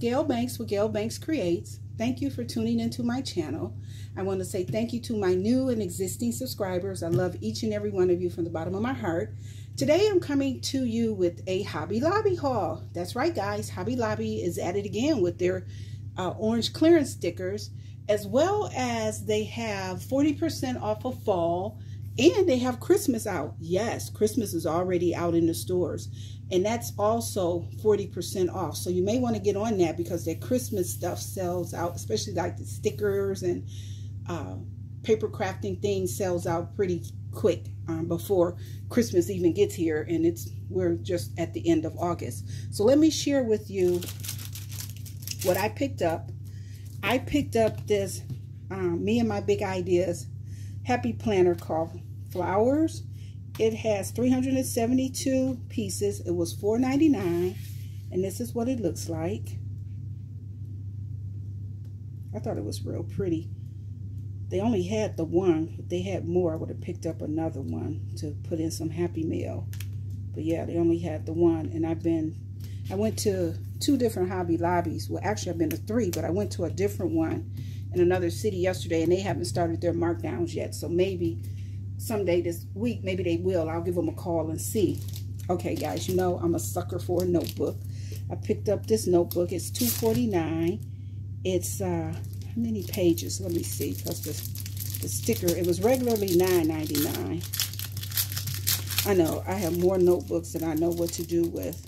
Gail Banks with Gail Banks Creates. Thank you for tuning into my channel. I want to say thank you to my new and existing subscribers. I love each and every one of you from the bottom of my heart. Today I'm coming to you with a Hobby Lobby haul. That's right, guys. Hobby Lobby is at it again with their orange clearance stickers, as well as they have 40% off of fall, and they have Christmas out. Yes, Christmas is already out in the stores, and that's also 40% off. So you may want to get on that because their Christmas stuff sells out, especially like the stickers and paper crafting things sells out pretty quick before Christmas even gets here, and we're just at the end of August. So let me share with you what I picked up. I picked up this Me and My Big Ideas Happy Planner called Flowers. It has 372 pieces. It was $4.99, and this is what it looks like. I thought it was real pretty. They only had the one. If they had more, I would have picked up another one to put in some Happy Meal. But yeah, they only had the one, and I went to two different Hobby Lobbies. Well, actually, I've been to three, but I went to a different one in another city yesterday, and they haven't started their markdowns yet. So maybe someday this week, maybe they will. I'll give them a call and see. Okay, guys, you know I'm a sucker for a notebook. I picked up this notebook. It's $2.49. It's how many pages? Let me see, because the sticker, it was regularly $9.99. I know I have more notebooks than I know what to do with.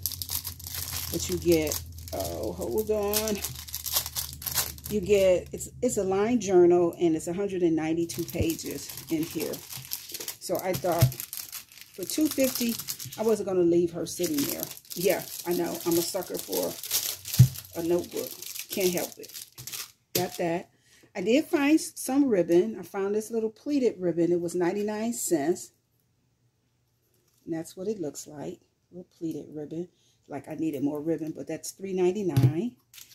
But you get, oh, hold on. You get, it's a lined journal, and it's 192 pages in here. So I thought for $2.50, I wasn't going to leave her sitting there. Yeah, I know. I'm a sucker for a notebook. Can't help it. Got that. I did find some ribbon. I found this little pleated ribbon. It was 99 cents. And that's what it looks like. A little pleated ribbon. Like I needed more ribbon, but that's $3.99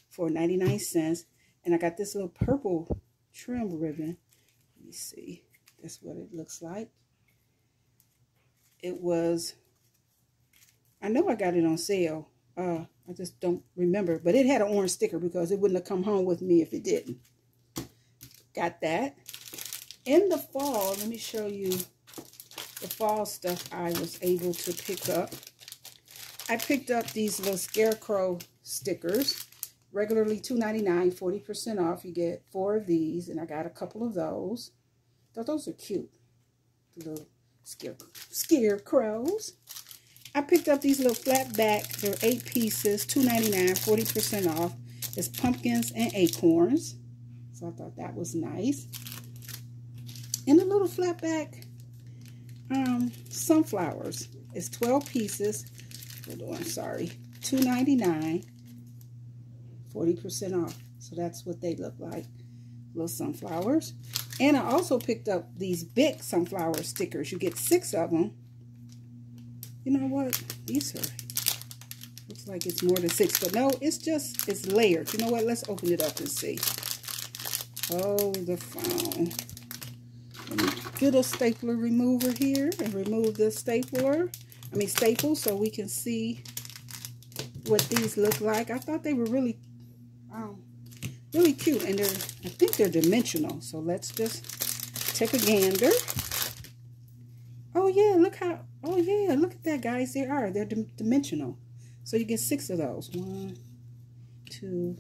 for 99 cents. And I got this little purple trim ribbon. Let me see. That's what it looks like. It was, I know I got it on sale. I just don't remember, but it had an orange sticker because it wouldn't have come home with me if it didn't. Got that. In the fall, let me show you the fall stuff I was able to pick up. I picked up these little scarecrow stickers, regularly $2.99, 40% off. You get 4 of these, and I got a couple of those. Those are cute, the little scarecrows. I picked up these little flat back. They're 8 pieces, $2.99, 40% off. It's pumpkins and acorns, so I thought that was nice. And the little flat back sunflowers. It's 12 pieces. Hold on, sorry. $2.99, 40% off. So that's what they look like, little sunflowers. And I also picked up these big sunflower stickers. You get 6 of them. You know what? These are, looks like it's more than 6, but no, it's layered. You know what? Let's open it up and see. Oh, the phone. Let me get a stapler remover here and remove this staple so we can see what these look like. I thought they were really, really cute, and I think they're dimensional. So let's just take a gander. Oh yeah, look at that, guys. They are, they're dimensional. So you get 6 of those. 1, 2,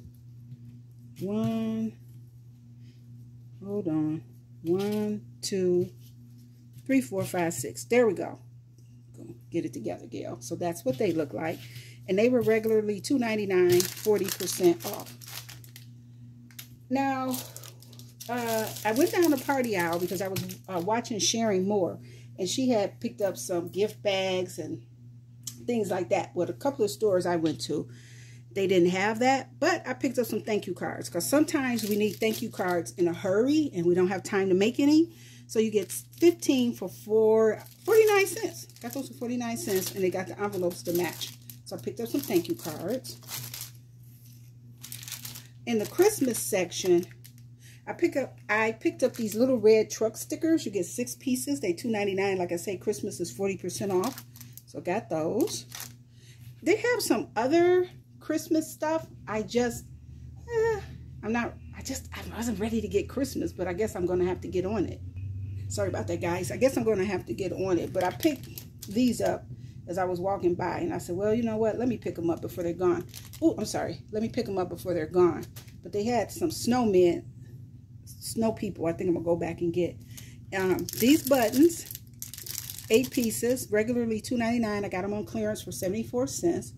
1. Hold on. 1, 2, 3, 4, 5, 6. There we go. Get it together, Gail. So that's what they look like, and they were regularly $2.99, 40% off. Now, I went down the party aisle because I was watching Sharon Moore, and she had picked up some gift bags and things like that. Well, a couple of stores I went to, they didn't have that, but I picked up some thank you cards because sometimes we need thank you cards in a hurry and we don't have time to make any. So you get 15 for 49 cents. Got those for 49 cents, and they got the envelopes to match. So I picked up some thank you cards. In the Christmas section, I picked up these little red truck stickers. You get 6 pieces. They $2.99. Like I say, Christmas is 40% off. So got those. They have some other Christmas stuff, I just, I wasn't ready to get Christmas, but I guess I'm going to have to get on it. Sorry about that, guys. I guess I'm going to have to get on it. But I picked these up as I was walking by, and I said, well, you know what? Let me pick them up before they're gone. Oh, I'm sorry. Let me pick them up before they're gone. But they had some snowmen, snow people. I think I'm going to go back and get these buttons, 8 pieces, regularly $2.99. I got them on clearance for 74 cents.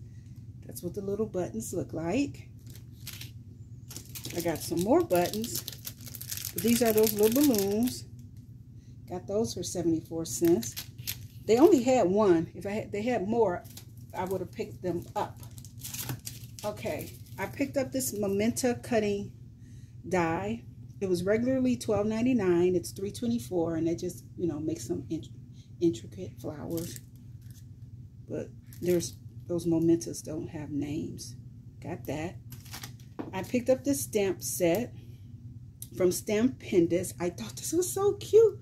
That's what the little buttons look like. I got some more buttons. These are those little balloons. Got those for 74 cents. They only had one. If they had more, I would have picked them up. Okay, I picked up this Momenta cutting die. It was regularly $12.99. It's $3.24, and it just, you know, makes some intricate flowers. But there's those Momentas don't have names. Got that. I picked up this stamp set from Stamp Pendus. I thought this was so cute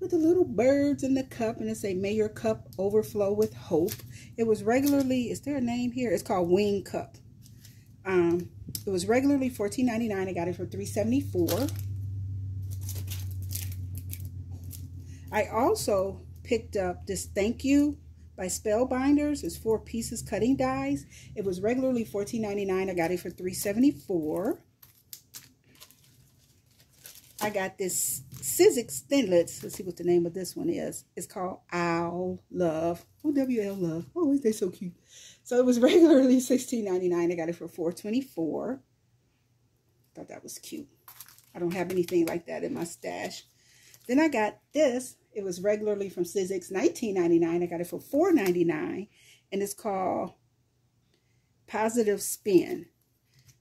with the little birds in the cup, and it say, "May your cup overflow with hope." It was regularly, is there a name here? It's called Wing Cup. It was regularly $14.99. I got it for $3.74. I also picked up this Thank You by Spellbinders. It's 4 pieces cutting dies. It was regularly $14.99. I got it for $3.74. I got this Sizzix Thinlitz. Let's see what the name of this one is. It's called Owl Love. OWL Love. Oh, ain't they so cute? So it was regularly $16.99. I got it for $4.24. Thought that was cute. I don't have anything like that in my stash. Then I got this. It was regularly from Sizzix, $19.99. I got it for $4.99, and it's called Positive Spin.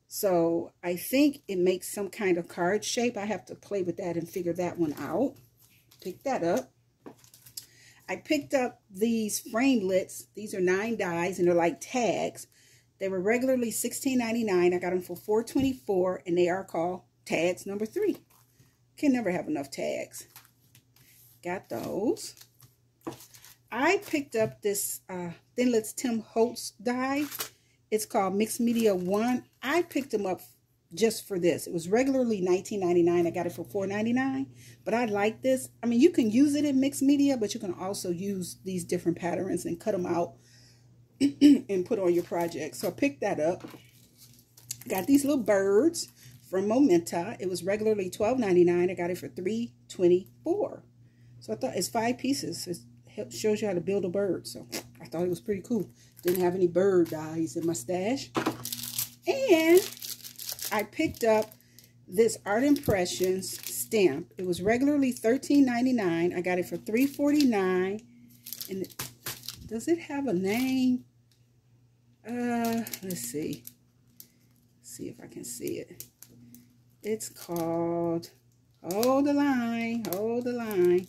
So I think it makes some kind of card shape. I have to play with that and figure that one out. Pick that up. I picked up these framelits. These are 9 dies, and they're like tags. They were regularly $16.99. I got them for $4.24, and they are called tags number 3. Can never have enough tags. Got those. I picked up this Thinlitz Tim Holtz die. It's called Mixed Media One. I picked them up just for this. It was regularly $19.99. I got it for $4.99. But I like this. I mean, you can use it in mixed media, but you can also use these different patterns and cut them out and put on your project. So I picked that up. Got these little birds from Momenta. It was regularly $12.99. I got it for $3.24. So I thought it's 5 pieces. It shows you how to build a bird. So I thought it was pretty cool. Didn't have any bird dies in my stash. And I picked up this Art Impressions stamp. It was regularly $13.99. I got it for $3.49. And does it have a name? Let's see. Let's see if I can see it. It's called Hold the Line. Hold the Line.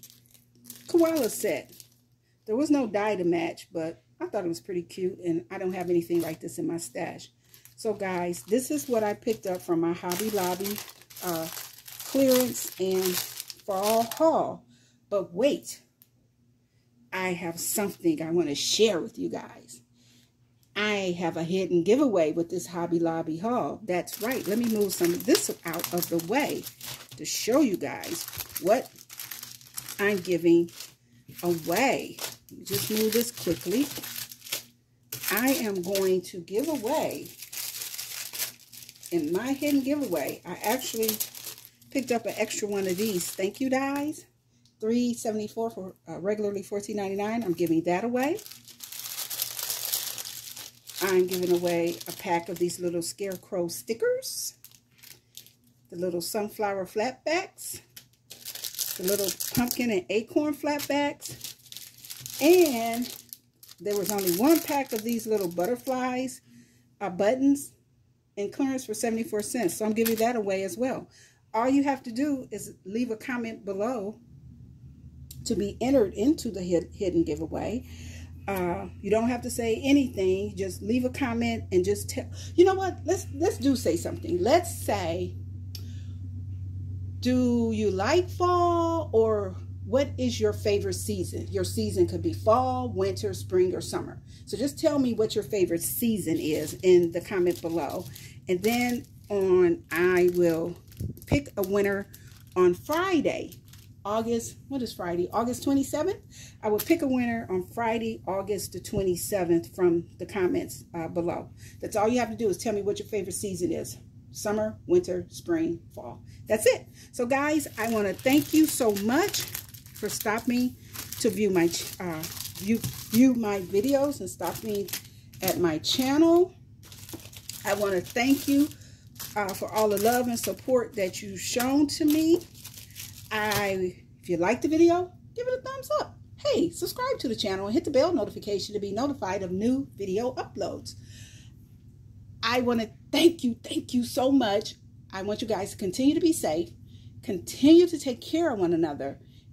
Koala set. There was no die to match, but I thought it was pretty cute, and I don't have anything like this in my stash. So guys, this is what I picked up from my Hobby Lobby clearance and fall haul. But wait, I have something I want to share with you guys. I have a hidden giveaway with this Hobby Lobby haul. That's right. Let me move some of this out of the way to show you guys what I'm giving away. Let me just move this quickly. I am going to give away, in my hidden giveaway, I actually picked up an extra one of these thank you dies, $3.74 for regularly $14.99. I'm giving that away. I'm giving away a pack of these little scarecrow stickers, the little sunflower flatbacks, the little pumpkin and acorn flatbacks, and there was only 1 pack of these little butterflies buttons in clearance for 74 cents. So I'm giving that away as well. All you have to do is leave a comment below to be entered into the hidden giveaway. You don't have to say anything. Just leave a comment and just tell. You know what? Let's do say something. Let's say, do you like fall or What is your favorite season? Your season could be fall, winter, spring, or summer. So just tell me what your favorite season is in the comment below. And then on, I will pick a winner on Friday, August, what is Friday? August 27th? I will pick a winner on Friday, August the 27th from the comments below. That's all you have to do is tell me what your favorite season is. Summer, winter, spring, fall. That's it. So guys, I want to thank you so much for stopping to view my view my videos and stop me at my channel. I want to thank you for all the love and support that you've shown to me. If you like the video, give it a thumbs up. Hey, subscribe to the channel and hit the bell notification to be notified of new video uploads. I want to thank you so much. I want you guys to continue to be safe, continue to take care of one another,